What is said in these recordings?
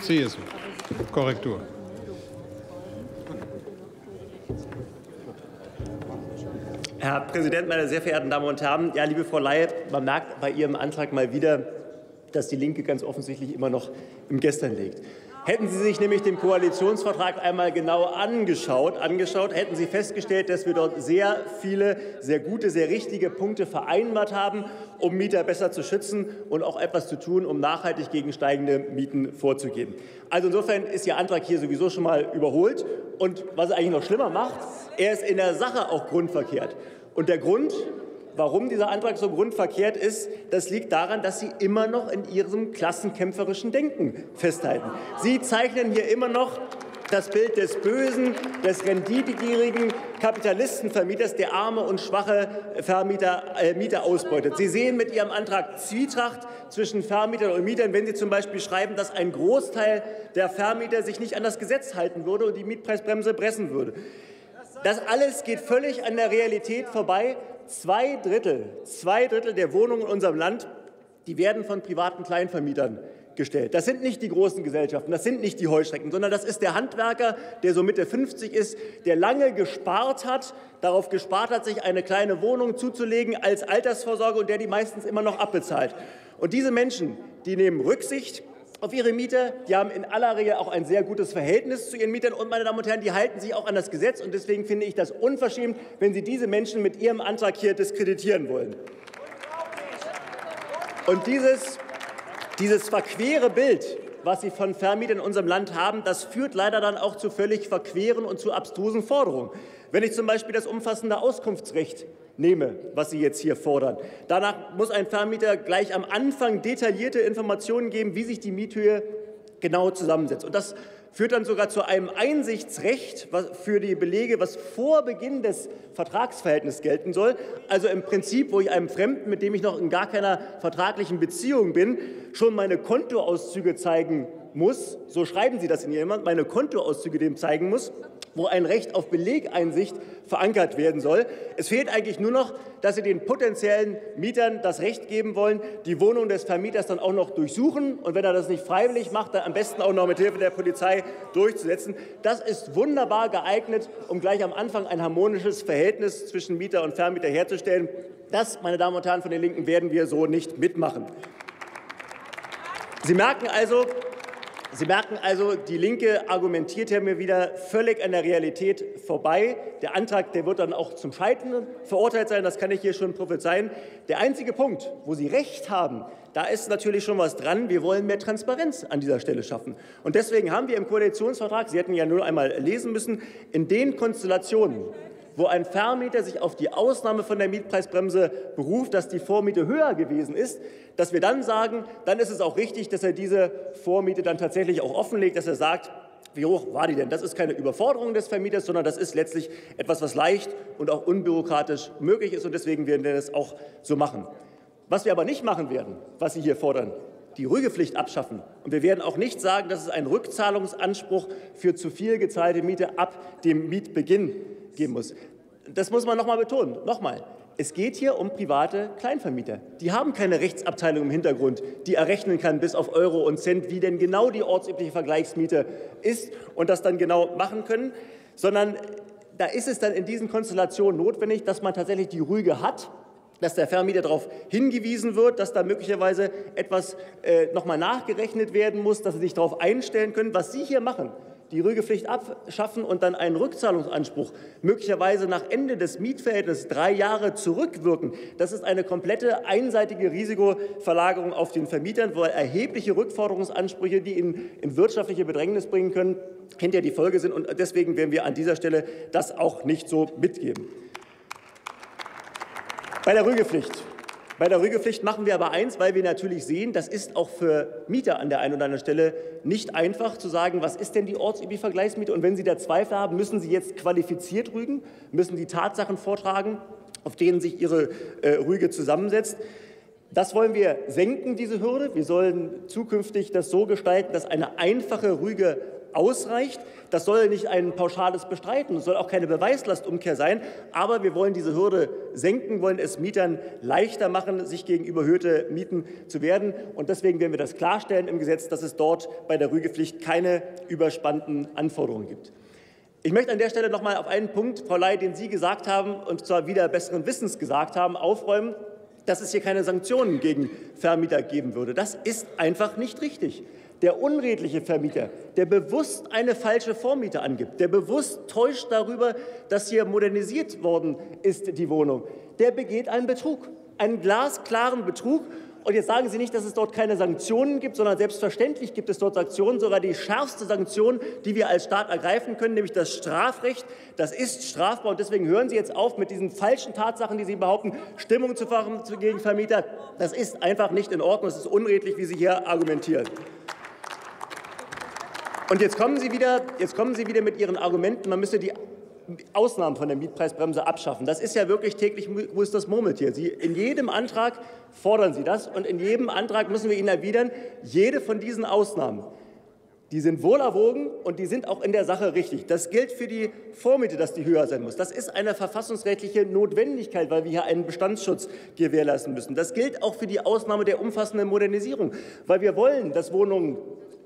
CSU. Korrektur. Herr Präsident, meine sehr verehrten Damen und Herren! Ja, liebe Frau Ley, man merkt bei Ihrem Antrag mal wieder, dass die Linke ganz offensichtlich immer noch im Gestern liegt. Hätten Sie sich nämlich den Koalitionsvertrag einmal genau angeschaut, hätten Sie festgestellt, dass wir dort sehr viele, sehr gute, sehr richtige Punkte vereinbart haben, um Mieter besser zu schützen und auch etwas zu tun, um nachhaltig gegen steigende Mieten vorzugehen. Also insofern ist Ihr Antrag hier sowieso schon mal überholt. Und was es eigentlich noch schlimmer macht, er ist in der Sache auch grundverkehrt. Und der Grund, warum dieser Antrag so grundverkehrt ist, das liegt daran, dass Sie immer noch in Ihrem klassenkämpferischen Denken festhalten. Sie zeichnen hier immer noch das Bild des bösen, des renditegierigen Kapitalistenvermieters, der arme und schwache Mieter ausbeutet. Sie sehen mit Ihrem Antrag Zwietracht zwischen Vermietern und Mietern, wenn Sie zum Beispiel schreiben, dass ein Großteil der Vermieter sich nicht an das Gesetz halten würde und die Mietpreisbremse brechen würde. Das alles geht völlig an der Realität vorbei. Zwei Drittel der Wohnungen in unserem Land, die werden von privaten Kleinvermietern gestellt. Das sind nicht die großen Gesellschaften, das sind nicht die Heuschrecken, sondern das ist der Handwerker, der so Mitte 50 ist, der lange gespart hat, darauf gespart hat, sich eine kleine Wohnung zuzulegen als Altersvorsorge und der die meistens immer noch abbezahlt. Und diese Menschen, die nehmen Rücksicht auf ihre Mieter, die haben in aller Regel auch ein sehr gutes Verhältnis zu ihren Mietern und, meine Damen und Herren, die halten sich auch an das Gesetz. Und deswegen finde ich das unverschämt, wenn Sie diese Menschen mit Ihrem Antrag hier diskreditieren wollen. Und dieses verquere Bild, was Sie von Vermietern in unserem Land haben, das führt leider dann auch zu völlig verqueren und zu abstrusen Forderungen. Wenn ich zum Beispiel das umfassende Auskunftsrecht nehme, was Sie jetzt hier fordern. Danach muss ein Vermieter gleich am Anfang detaillierte Informationen geben, wie sich die Miethöhe genau zusammensetzt. Und das führt dann sogar zu einem Einsichtsrecht für die Belege, was vor Beginn des Vertragsverhältnisses gelten soll. Also im Prinzip, wo ich einem Fremden, mit dem ich noch in gar keiner vertraglichen Beziehung bin, schon meine Kontoauszüge zeigen muss, so schreiben Sie das in jemand, meine Kontoauszüge dem zeigen muss, wo ein Recht auf Belegeinsicht verankert werden soll. Es fehlt eigentlich nur noch, dass Sie den potenziellen Mietern das Recht geben wollen, die Wohnung des Vermieters dann auch noch durchsuchen und wenn er das nicht freiwillig macht, dann am besten auch noch mit Hilfe der Polizei durchzusetzen. Das ist wunderbar geeignet, um gleich am Anfang ein harmonisches Verhältnis zwischen Mieter und Vermieter herzustellen. Das, meine Damen und Herren von den Linken, werden wir so nicht mitmachen. Sie merken also, die Linke argumentiert hier mir wieder völlig an der Realität vorbei. Der Antrag, der wird dann auch zum Scheitern verurteilt sein, das kann ich hier schon prophezeien. Der einzige Punkt, wo Sie recht haben, da ist natürlich schon was dran. Wir wollen mehr Transparenz an dieser Stelle schaffen. Und deswegen haben wir im Koalitionsvertrag, Sie hätten ja nur einmal lesen müssen, in den Konstellationen, wo ein Vermieter sich auf die Ausnahme von der Mietpreisbremse beruft, dass die Vormiete höher gewesen ist, dass wir dann sagen, dann ist es auch richtig, dass er diese Vormiete dann tatsächlich auch offenlegt, dass er sagt, wie hoch war die denn? Das ist keine Überforderung des Vermieters, sondern das ist letztlich etwas, was leicht und auch unbürokratisch möglich ist. Und deswegen werden wir das auch so machen. Was wir aber nicht machen werden, was Sie hier fordern, die Rügepflicht abschaffen. Und wir werden auch nicht sagen, dass es einen Rückzahlungsanspruch für zu viel gezahlte Miete ab dem Mietbeginn geben muss. Das muss man noch mal betonen. Nochmal. Es geht hier um private Kleinvermieter. Die haben keine Rechtsabteilung im Hintergrund, die errechnen kann bis auf Euro und Cent, wie denn genau die ortsübliche Vergleichsmiete ist und das dann genau machen können, sondern da ist es dann in diesen Konstellationen notwendig, dass man tatsächlich die Rüge hat, dass der Vermieter darauf hingewiesen wird, dass da möglicherweise etwas noch mal nachgerechnet werden muss, dass sie sich darauf einstellen können, was Sie hier machen. Die Rügepflicht abschaffen und dann einen Rückzahlungsanspruch möglicherweise nach Ende des Mietverhältnisses 3 Jahre zurückwirken, das ist eine komplette einseitige Risikoverlagerung auf den Vermietern, weil erhebliche Rückforderungsansprüche, die ihn in wirtschaftliche Bedrängnis bringen können, hinterher die Folge sind. Und deswegen werden wir an dieser Stelle das auch nicht so mitgeben. Bei der Rügepflicht machen wir aber eins, weil wir natürlich sehen, das ist auch für Mieter an der einen oder anderen Stelle nicht einfach zu sagen, was ist denn die ortsübliche Vergleichsmiete? Und wenn Sie da Zweifel haben, müssen Sie jetzt qualifiziert rügen, müssen die Tatsachen vortragen, auf denen sich Ihre Rüge zusammensetzt. Das wollen wir senken, diese Hürde. Wir sollen zukünftig das so gestalten, dass eine einfache Rüge ausreicht. Das soll nicht ein pauschales Bestreiten, es soll auch keine Beweislastumkehr sein. Aber wir wollen diese Hürde senken, wollen es Mietern leichter machen, sich gegen überhöhte Mieten zu wehren. Und deswegen werden wir das klarstellen im Gesetz, dass es dort bei der Rügepflicht keine überspannten Anforderungen gibt. Ich möchte an der Stelle noch mal auf einen Punkt, Frau Ley, den Sie gesagt haben, und zwar wieder besseren Wissens gesagt haben, aufräumen, dass es hier keine Sanktionen gegen Vermieter geben würde. Das ist einfach nicht richtig. Der unredliche Vermieter, der bewusst eine falsche Vormiete angibt, der bewusst täuscht darüber, dass hier modernisiert worden ist die Wohnung, der begeht einen Betrug, einen glasklaren Betrug. Und jetzt sagen Sie nicht, dass es dort keine Sanktionen gibt, sondern selbstverständlich gibt es dort Sanktionen, sogar die schärfste Sanktion, die wir als Staat ergreifen können, nämlich das Strafrecht. Das ist strafbar. Und deswegen hören Sie jetzt auf mit diesen falschen Tatsachen, die Sie behaupten, Stimmung zu fahren gegen Vermieter. Das ist einfach nicht in Ordnung. Es ist unredlich, wie Sie hier argumentieren. Und jetzt kommen Sie wieder mit Ihren Argumenten, man müsse die Ausnahmen von der Mietpreisbremse abschaffen. Das ist ja wirklich täglich muss das Murmeltier. In jedem Antrag fordern Sie das, und in jedem Antrag müssen wir Ihnen erwidern, jede von diesen Ausnahmen, die sind wohlerwogen und die sind auch in der Sache richtig. Das gilt für die Vormiete, dass die höher sein muss. Das ist eine verfassungsrechtliche Notwendigkeit, weil wir hier einen Bestandsschutz gewährleisten müssen. Das gilt auch für die Ausnahme der umfassenden Modernisierung, weil wir wollen, dass Wohnungen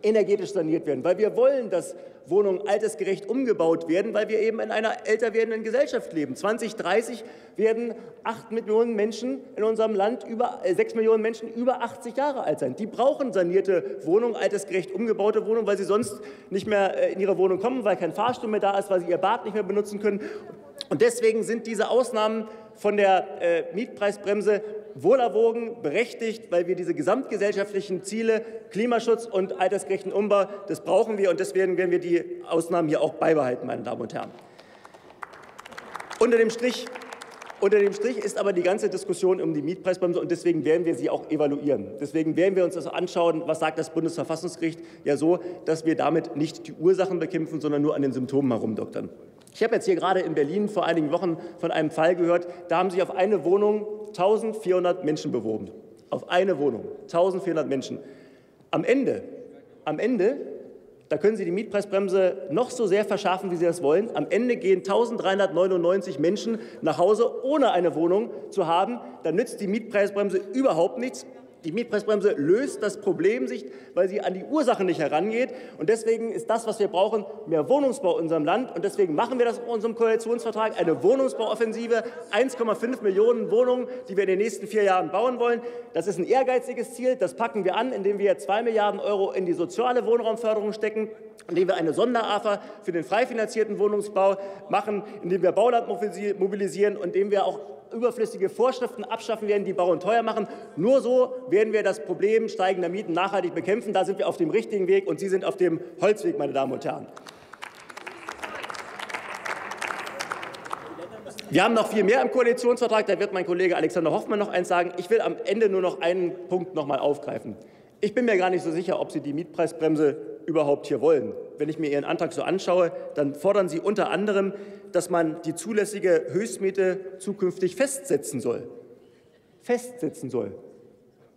energetisch saniert werden, weil wir wollen, dass Wohnungen altersgerecht umgebaut werden, weil wir eben in einer älter werdenden Gesellschaft leben. 2030 werden 6 Millionen Menschen über 80 Jahre alt sein. Die brauchen sanierte Wohnungen, altersgerecht umgebaute Wohnungen, weil sie sonst nicht mehr in ihre Wohnung kommen, weil kein Fahrstuhl mehr da ist, weil sie ihr Bad nicht mehr benutzen können. Und deswegen sind diese Ausnahmen von der Mietpreisbremse wohlerwogen, berechtigt, weil wir diese gesamtgesellschaftlichen Ziele, Klimaschutz und altersgerechten Umbau, das brauchen wir, und deswegen werden wir die Ausnahmen hier auch beibehalten, meine Damen und Herren. Unter dem Strich ist aber die ganze Diskussion um die Mietpreisbremse, und deswegen werden wir sie auch evaluieren. Deswegen werden wir uns also anschauen, was sagt das Bundesverfassungsgericht, ja so, dass wir damit nicht die Ursachen bekämpfen, sondern nur an den Symptomen herumdoktern. Ich habe jetzt hier gerade in Berlin vor einigen Wochen von einem Fall gehört, da haben sich auf eine Wohnung 1400 Menschen beworben. Auf eine Wohnung, 1400 Menschen. Am Ende, da können Sie die Mietpreisbremse noch so sehr verschärfen, wie Sie das wollen, am Ende gehen 1399 Menschen nach Hause, ohne eine Wohnung zu haben. Da nützt die Mietpreisbremse überhaupt nichts. Die Mietpreisbremse löst das Problem nicht, weil sie an die Ursachen nicht herangeht. Und deswegen ist das, was wir brauchen, mehr Wohnungsbau in unserem Land. Und deswegen machen wir das in unserem Koalitionsvertrag, eine Wohnungsbauoffensive, 1,5 Millionen Wohnungen, die wir in den nächsten 4 Jahren bauen wollen. Das ist ein ehrgeiziges Ziel. Das packen wir an, indem wir 2 Milliarden € in die soziale Wohnraumförderung stecken, indem wir eine Sonderafa für den frei finanzierten Wohnungsbau machen, indem wir Bauland mobilisieren und indem wir auch überflüssige Vorschriften abschaffen werden, die Bauen teuer machen. Nur so werden wir das Problem steigender Mieten nachhaltig bekämpfen. Da sind wir auf dem richtigen Weg, und Sie sind auf dem Holzweg, meine Damen und Herren. Wir haben noch viel mehr im Koalitionsvertrag. Da wird mein Kollege Alexander Hoffmann noch eins sagen. Ich will am Ende nur noch einen Punkt noch mal aufgreifen. Ich bin mir gar nicht so sicher, ob Sie die Mietpreisbremse überhaupt hier wollen. Wenn ich mir Ihren Antrag so anschaue, dann fordern Sie unter anderem, dass man die zulässige Höchstmiete zukünftig festsetzen soll. Festsetzen soll.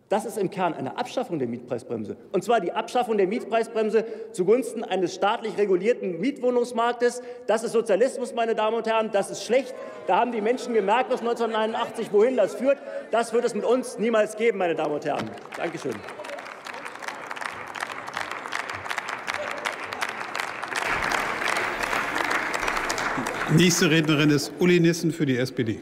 Das ist im Kern eine Abschaffung der Mietpreisbremse. Und zwar die Abschaffung der Mietpreisbremse zugunsten eines staatlich regulierten Mietwohnungsmarktes. Das ist Sozialismus, meine Damen und Herren. Das ist schlecht. Da haben die Menschen gemerkt bis 1989, wohin das führt. Das wird es mit uns niemals geben, meine Damen und Herren. Dankeschön. Nächste Rednerin ist Ulli Nissen für die SPD.